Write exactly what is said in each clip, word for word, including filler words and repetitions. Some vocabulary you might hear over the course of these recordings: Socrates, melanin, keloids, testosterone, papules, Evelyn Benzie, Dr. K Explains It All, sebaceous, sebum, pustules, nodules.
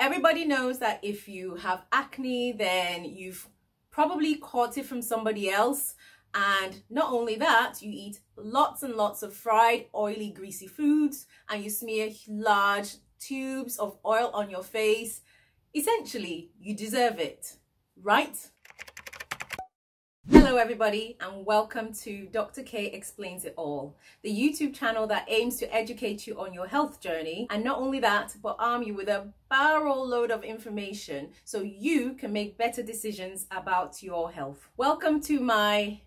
Everybody knows that if you have acne, then you've probably caught it from somebody else. And not only that, you eat lots and lots of fried, oily, greasy foods, and you smear large tubes of oil on your face. Essentially, you deserve it, right? Hello everybody, and welcome to Doctor K Explains It All, the YouTube channel that aims to educate you on your health journey, and not only that, but arm you with a barrel load of information so you can make better decisions about your health. Welcome to my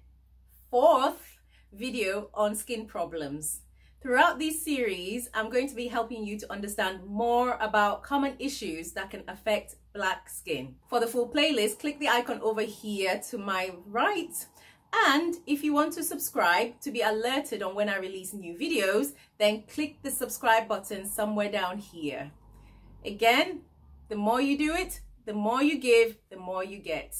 fourth video on skin problems. Throughout this series, I'm going to be helping you to understand more about common issues that can affect black skin. For the full playlist, click the icon over here to my right. And if you want to subscribe to be alerted on when I release new videos, then click the subscribe button somewhere down here. Again, the more you do it, the more you give, the more you get.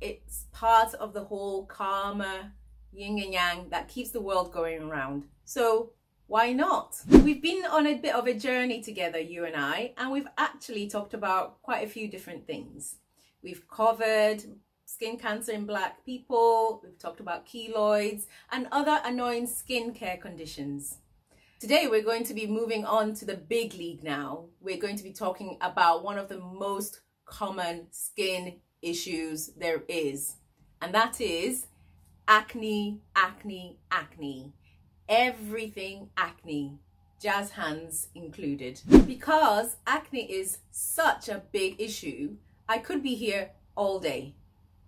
It's part of the whole karma, yin and yang, that keeps the world going around. So why not? We've been on a bit of a journey together, you and I, and we've actually talked about quite a few different things. We've covered skin cancer in black people, we've talked about keloids and other annoying skincare conditions. Today we're going to be moving on to the big league now. We're going to be talking about one of the most common skin issues there is, and that is acne, acne, acne. Everything acne, jazz hands included. Because acne is such a big issue, I could be here all day.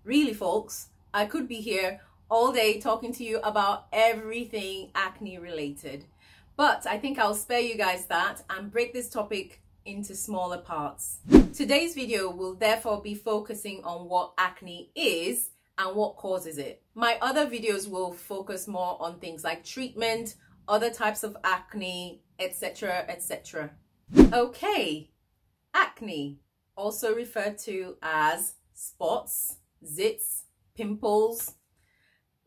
Really folks, I could be here all day talking to you about everything acne related. But I think I'll spare you guys that and break this topic into smaller parts. Today's video will therefore be focusing on what acne is and what causes it. My other videos will focus more on things like treatment, other types of acne, et cetera, et cetera. Okay, acne, also referred to as spots, zits, pimples,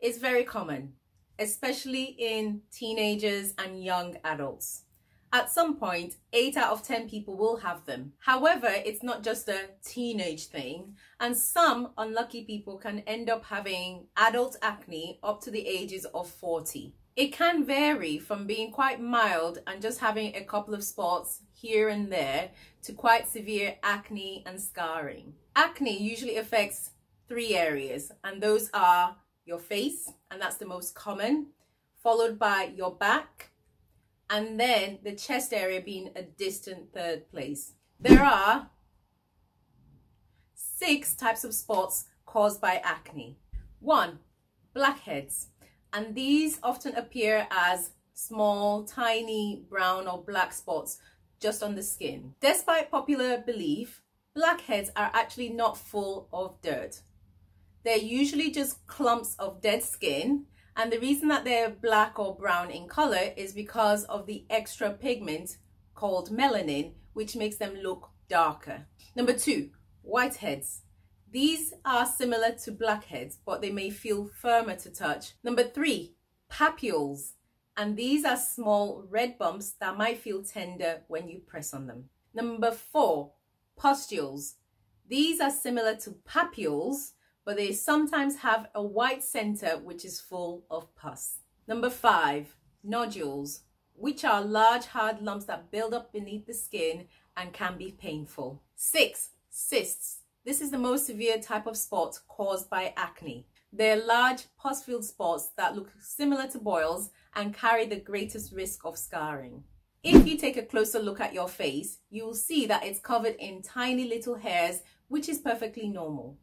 is very common, especially in teenagers and young adults. At some point, eight out of ten people will have them. However, it's not just a teenage thing, and some unlucky people can end up having adult acne up to the ages of forty. It can vary from being quite mild and just having a couple of spots here and there to quite severe acne and scarring. Acne usually affects three areas, and those are your face, and that's the most common, followed by your back, and then the chest area being a distant third place. There are six types of spots caused by acne. One, blackheads. And these often appear as small, tiny brown or black spots just on the skin. Despite popular belief, blackheads are actually not full of dirt. They're usually just clumps of dead skin. And the reason that they're black or brown in color is because of the extra pigment called melanin, which makes them look darker. Number two, whiteheads. These are similar to blackheads, but they may feel firmer to touch. Number three, papules. And these are small red bumps that might feel tender when you press on them. Number four, pustules. These are similar to papules, but they sometimes have a white center which is full of pus. Number five, nodules, which are large hard lumps that build up beneath the skin and can be painful. Six, cysts. This is the most severe type of spot caused by acne. They're large pus-filled spots that look similar to boils and carry the greatest risk of scarring. If you take a closer look at your face, you will see that it's covered in tiny little hairs, which is perfectly normal.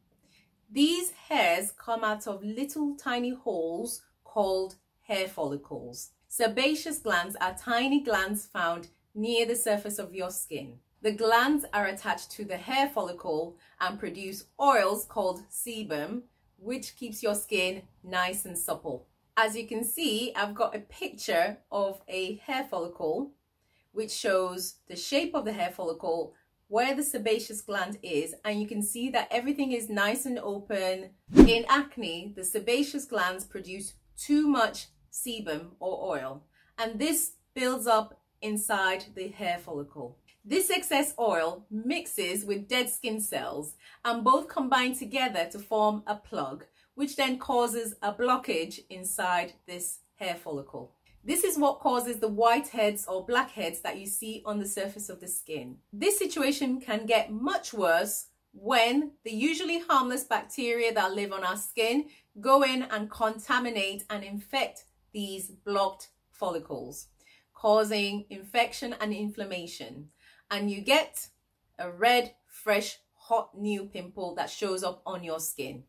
These hairs come out of little tiny holes called hair follicles. Sebaceous glands are tiny glands found near the surface of your skin. The glands are attached to the hair follicle and produce oils called sebum, which keeps your skin nice and supple. As you can see, I've got a picture of a hair follicle, which shows the shape of the hair follicle, where the sebaceous gland is, and you can see that everything is nice and open. In acne, the sebaceous glands produce too much sebum or oil, and this builds up inside the hair follicle. This excess oil mixes with dead skin cells and both combine together to form a plug, which then causes a blockage inside this hair follicle. This is what causes the whiteheads or blackheads that you see on the surface of the skin. This situation can get much worse when the usually harmless bacteria that live on our skin go in and contaminate and infect these blocked follicles, causing infection and inflammation. And you get a red, fresh, hot new pimple that shows up on your skin.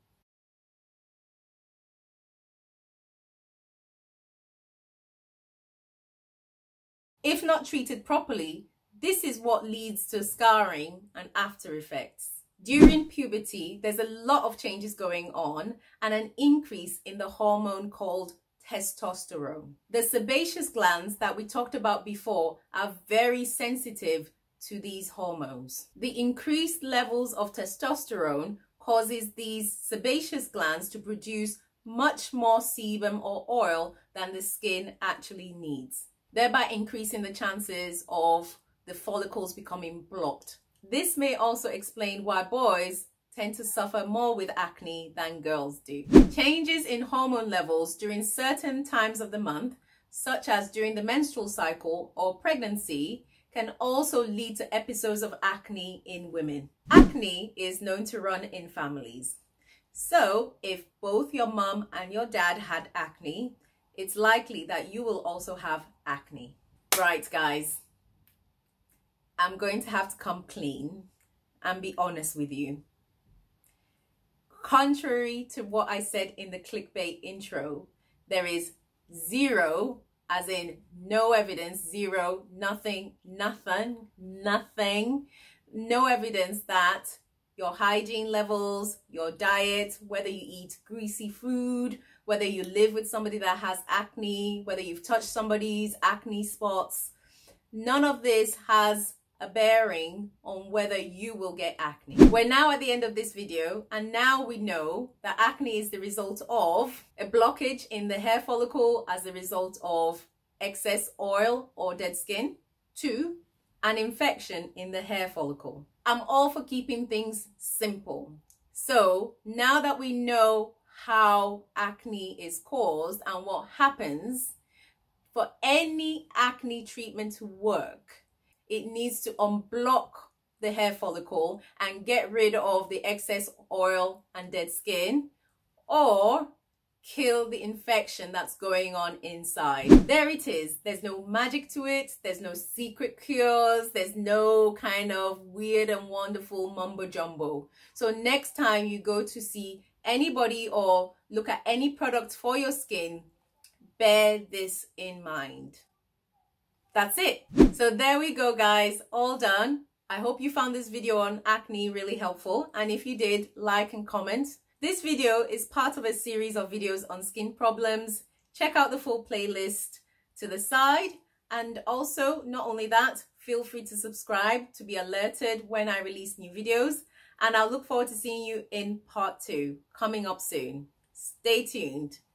If not treated properly, this is what leads to scarring and after effects. During puberty, there's a lot of changes going on and an increase in the hormone called testosterone. The sebaceous glands that we talked about before are very sensitive to these hormones. The increased levels of testosterone causes these sebaceous glands to produce much more sebum or oil than the skin actually needs, thereby increasing the chances of the follicles becoming blocked. This may also explain why boys tend to suffer more with acne than girls do. Changes in hormone levels during certain times of the month, such as during the menstrual cycle or pregnancy, can also lead to episodes of acne in women. Acne is known to run in families. So if both your mum and your dad had acne, it's likely that you will also have acne. Right, guys, I'm going to have to come clean and be honest with you. Contrary to what I said in the clickbait intro, there is zero, as in no evidence, zero, nothing, nothing, nothing, no evidence that your hygiene levels, your diet, whether you eat greasy food, whether you live with somebody that has acne, whether you've touched somebody's acne spots, none of this has a bearing on whether you will get acne. We're now at the end of this video, and now we know that acne is the result of a blockage in the hair follicle as a result of excess oil or dead skin. Two, an infection in the hair follicle. I'm all for keeping things simple. So now that we know how acne is caused and what happens, for any acne treatment to work, it needs to unblock the hair follicle and get rid of the excess oil and dead skin, or kill the infection that's going on inside. There it is. There's no magic to it. There's no secret cures. There's no kind of weird and wonderful mumbo jumbo. So next time you go to see anybody or look at any product for your skin, bear this in mind. That's it. So there we go, guys, all done. I hope you found this video on acne really helpful, and if you did, like and comment. This video is part of a series of videos on skin problems. Check out the full playlist to the side, and also not only that, feel free to subscribe to be alerted when I release new videos, and I'll look forward to seeing you in part two coming up soon. Stay tuned.